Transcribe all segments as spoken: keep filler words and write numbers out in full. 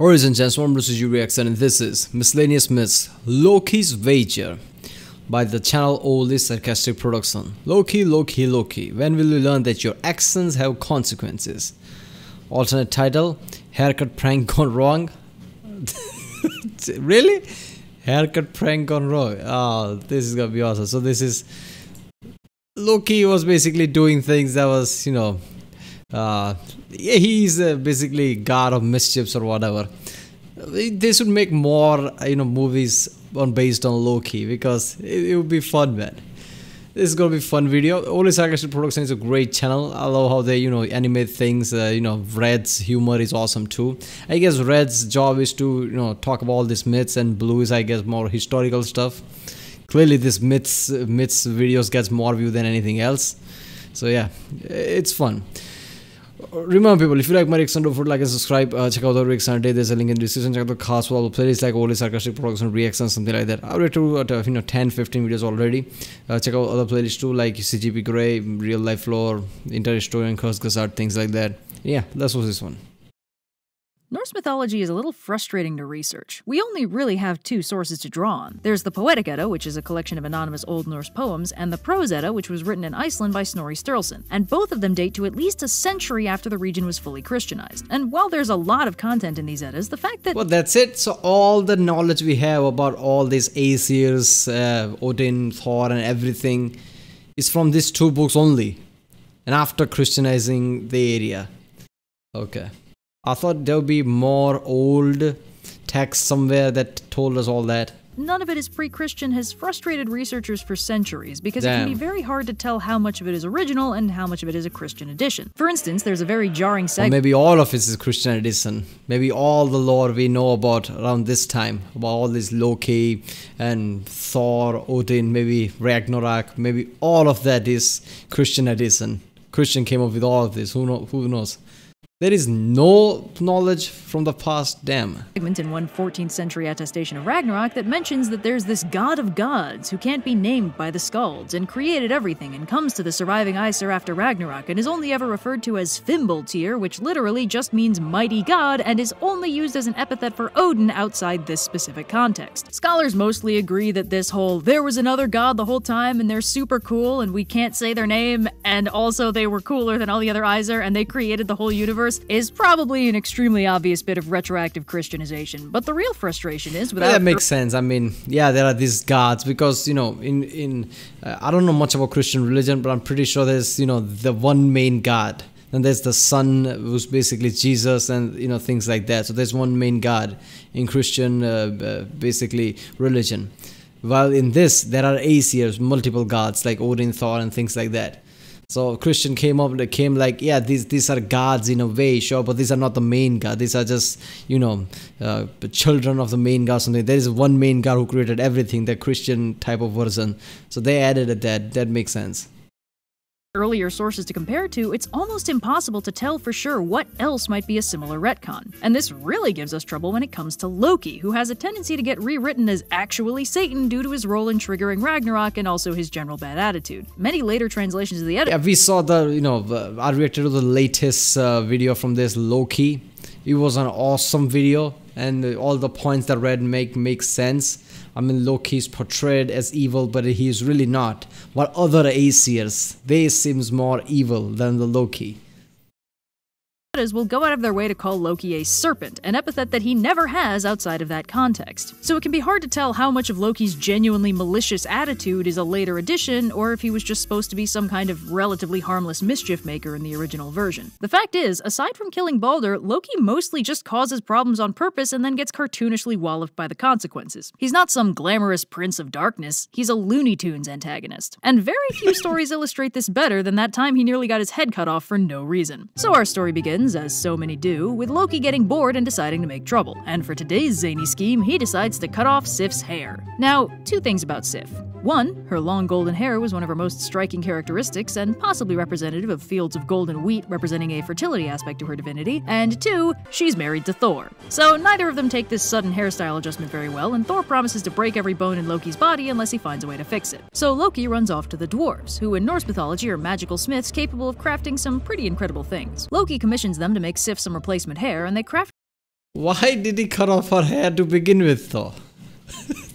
Alright, and gentlemen, this is Uriaxan and this is Miscellaneous Myths, Loki's Wager, by the channel Overly Sarcastic Production. Loki, Loki, Loki, when will you learn that your actions have consequences? Alternate title, Haircut Prank Gone Wrong. Really? Haircut Prank Gone Wrong. Oh, this is gonna be awesome. So this is... Loki was basically doing things that was, you know... Uh, yeah, he's uh, basically god of mischiefs or whatever. They should make more, you know, movies on based on Loki, because it, it would be fun, man. This is gonna be a fun video. Overly Sarcastic Productions is a great channel. I love how they, you know, animate things. Uh, you know, Red's humor is awesome too. I guess Red's job is to, you know, talk about all these myths, and Blue is, I guess, more historical stuff. Clearly, this myths myths videos gets more view than anything else. So yeah, it's fun. Remember, people, if you like my reaction, don't forget like and subscribe. Uh, check out the reaction today. There's a link in the description. Check out the cast for all the playlists like Overly Sarcastic Production, reactions, something like that. I've read through uh, you know ten fifteen videos already. Uh, check out other playlists too, like C G P Grey, Real Life Lore, Interhistorian, Curse Gazard, things like that. Yeah, that's what's this one. Norse mythology is a little frustrating to research. We only really have two sources to draw on. There's the Poetic Edda, which is a collection of anonymous Old Norse poems, and the Prose Edda, which was written in Iceland by Snorri Sturluson, and both of them date to at least a century after the region was fully Christianized. And while there's a lot of content in these Eddas, the fact that... Well, that's it. So all the knowledge we have about all these Aesirs, uh, Odin, Thor, and everything is from these two books only, and after Christianizing the area. Okay. I thought there would be more old text somewhere that told us all that. None of it is pre-Christian has frustrated researchers for centuries, because Damn. It can be very hard to tell how much of it is original and how much of it is a Christian edition. For instance, there's a very jarring segment. Maybe all of it is a Christian edition. Maybe all the lore we know about around this time, about all this Loki and Thor, Odin, maybe Ragnarok, maybe all of that is Christian edition. Christian came up with all of this. Who know, who knows? There is no knowledge from the past, damn. ...in one fourteenth century attestation of Ragnarok that mentions that there's this god of gods who can't be named by the Skalds and created everything and comes to the surviving Aesir after Ragnarok and is only ever referred to as Fimbaltir, which literally just means mighty god and is only used as an epithet for Odin outside this specific context. Scholars mostly agree that this whole there was another god the whole time and they're super cool and we can't say their name and also they were cooler than all the other Aesir and they created the whole universe is probably an extremely obvious bit of retroactive Christianization, but the real frustration is without... Well, that makes sense. I mean, yeah, there are these gods because, you know, in... in uh, I don't know much about Christian religion, but I'm pretty sure there's, you know, the one main god. Then there's the son, who's basically Jesus and, you know, things like that. So there's one main god in Christian, uh, uh, basically, religion. While in this, there are Aesirs, multiple gods, like Odin, Thor, and things like that. So Christian came up and came like, yeah, these these are gods in a way, sure, but these are not the main god. These are just, you know, uh, children of the main god. Something. There is one main god who created everything. The Christian type of version. So they added that. That makes sense. Earlier sources to compare to, it's almost impossible to tell for sure what else might be a similar retcon. And this really gives us trouble when it comes to Loki, who has a tendency to get rewritten as actually Satan due to his role in triggering Ragnarok and also his general bad attitude. Many later translations of the Edda... Yeah, we saw the, you know, I reacted to the latest uh, video from this Loki. It was an awesome video, and all the points that Red make make sense. I mean, Loki's portrayed as evil, but he is really not. While other Aesirs, they seems more evil than the Loki. Will go out of their way to call Loki a serpent, an epithet that he never has outside of that context. So it can be hard to tell how much of Loki's genuinely malicious attitude is a later addition, or if he was just supposed to be some kind of relatively harmless mischief maker in the original version. The fact is, aside from killing Baldur, Loki mostly just causes problems on purpose and then gets cartoonishly walloped by the consequences. He's not some glamorous prince of darkness, he's a Looney Tunes antagonist. And very few stories illustrate this better than that time he nearly got his head cut off for no reason. So our story begins, as so many do, with Loki getting bored and deciding to make trouble. And for today's zany scheme, he decides to cut off Sif's hair. Now, two things about Sif. One, her long golden hair was one of her most striking characteristics and possibly representative of fields of golden wheat representing a fertility aspect to her divinity. And two, she's married to Thor. So neither of them take this sudden hairstyle adjustment very well, and Thor promises to break every bone in Loki's body unless he finds a way to fix it. So Loki runs off to the dwarves, who in Norse mythology are magical smiths capable of crafting some pretty incredible things. Loki commissions them to make Sif some replacement hair, and they craft Why did he cut off her hair to begin with, though?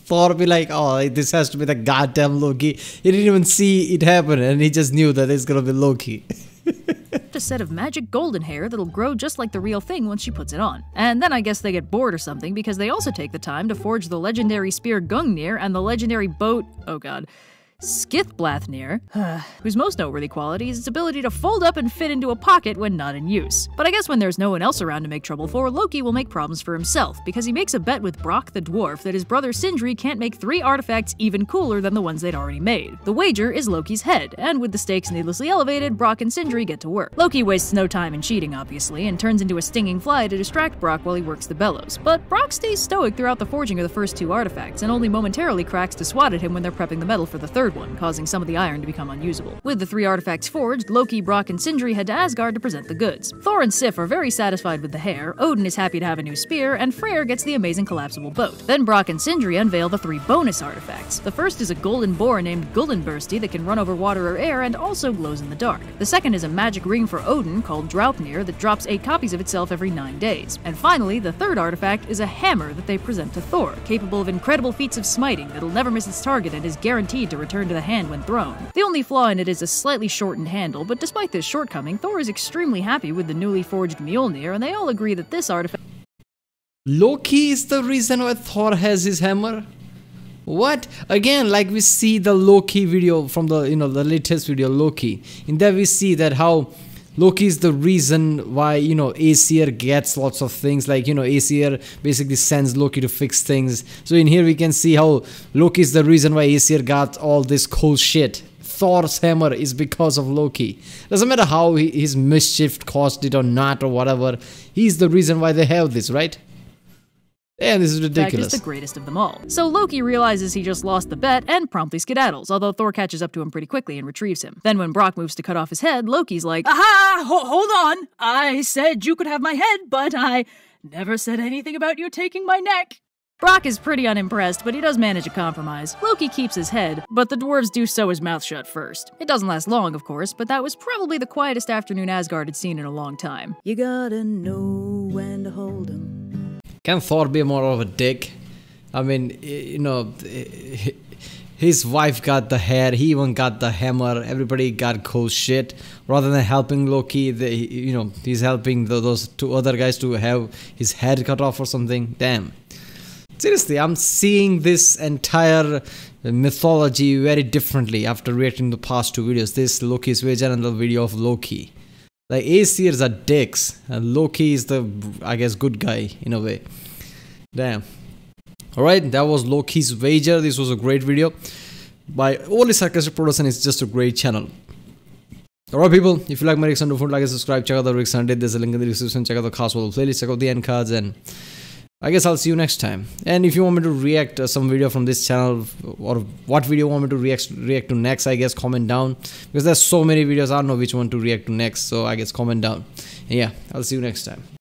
Thor be like, oh, this has to be the goddamn Loki. He didn't even see it happen, and he just knew that it's gonna be Loki. A set of magic golden hair that'll grow just like the real thing once she puts it on. And then I guess they get bored or something, because they also take the time to forge the legendary spear Gungnir and the legendary boat, oh god, Skithblathnir, whose most noteworthy quality is its ability to fold up and fit into a pocket when not in use. But I guess when there's no one else around to make trouble for, Loki will make problems for himself, because he makes a bet with Brock the dwarf that his brother Sindri can't make three artifacts even cooler than the ones they'd already made. The wager is Loki's head, and with the stakes needlessly elevated, Brock and Sindri get to work. Loki wastes no time in cheating, obviously, and turns into a stinging fly to distract Brock while he works the bellows. But Brock stays stoic throughout the forging of the first two artifacts, and only momentarily cracks to swat at him when they're prepping the metal for the third one, causing some of the iron to become unusable. With the three artifacts forged, Loki, Brock, and Sindri head to Asgard to present the goods. Thor and Sif are very satisfied with the hair, Odin is happy to have a new spear, and Freyr gets the amazing collapsible boat. Then Brock and Sindri unveil the three bonus artifacts. The first is a golden boar named Gullinbursti that can run over water or air and also glows in the dark. The second is a magic ring for Odin called Draupnir that drops eight copies of itself every nine days. And finally, the third artifact is a hammer that they present to Thor, capable of incredible feats of smiting that'll never miss its target and is guaranteed to return to the hand when thrown. The only flaw in it is a slightly shortened handle, but despite this shortcoming, Thor is extremely happy with the newly forged Mjolnir, and they all agree that this artifact— Loki is the reason why Thor has his hammer? What? Again, like we see the Loki video from the, you know, the latest video, Loki. In that we see that how Loki is the reason why, you know, Aesir gets lots of things, like, you know, Aesir basically sends Loki to fix things. So in here we can see how Loki is the reason why Aesir got all this cool shit. Thor's hammer is because of Loki. Doesn't matter how he, his mischief caused it or not or whatever, he's the reason why they have this, right? And this is ridiculous. He's the greatest of them all. So Loki realizes he just lost the bet and promptly skedaddles, although Thor catches up to him pretty quickly and retrieves him. Then when Brock moves to cut off his head, Loki's like, aha! Ho hold on! I said you could have my head, but I never said anything about you taking my neck. Brock is pretty unimpressed, but he does manage a compromise. Loki keeps his head, but the dwarves do sew his mouth shut first. It doesn't last long, of course, but that was probably the quietest afternoon Asgard had seen in a long time. You gotta know when to hold him. Can Thor be more of a dick? I mean, you know, his wife got the hair, he even got the hammer, everybody got cool shit. Rather than helping Loki, they, you know, he's helping the, those two other guys to have his head cut off or something. Damn. Seriously, I'm seeing this entire mythology very differently after reacting to the past two videos. This Loki's Wager and the video of Loki. Like, Aesirs are dicks, and Loki is the, I guess, good guy, in a way. Damn. Alright, that was Loki's Wager. This was a great video. By Overly Sarcastic Productions, it's just a great channel. Alright people, if you like my reaction, don't forget to like and subscribe. Check out the reaction date. There's a link in the description. Check out the cast for the playlist. Check out the end cards, and I guess I'll see you next time. And if you want me to react to some video from this channel, or what video you want me to react react to next, I guess comment down, because there's so many videos, I don't know which one to react to next, so I guess comment down. And yeah, I'll see you next time.